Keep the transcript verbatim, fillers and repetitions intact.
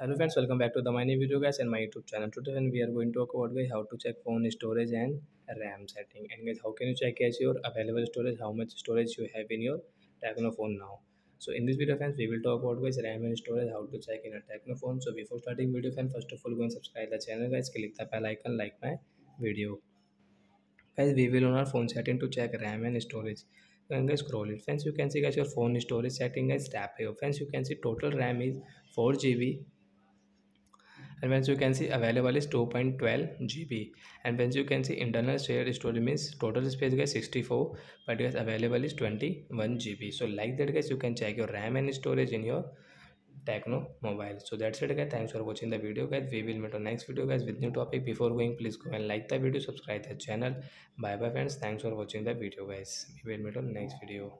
Hello friends, welcome back to the my new video guys and my YouTube channel. Today and we are going to talk about guys how to check phone storage and RAM setting, and guys how can you check as your available storage, how much storage you have in your Tecno phone now. So in this video friends, we will talk about guys RAM and storage, how to check in a Tecno phone. So before starting video friends, first of all go and subscribe the channel guys, click the bell icon, like my video guys. We will on our phone setting to check RAM and storage. And guys, scroll it friends, you can see guys your phone storage setting guys, tap here friends, you can see total RAM is four G B. And once you can see available is two point one two G B, and once you can see internal shared storage means total space guys sixty-four, but guys available is twenty-one G B. So like that guys, you can check your RAM and storage in your Tecno mobile. So that's it guys, thanks for watching the video guys. We will meet on next video guys with new topic. Before going, please go and like the video, subscribe the channel. Bye bye friends, thanks for watching the video guys. We will meet on next video.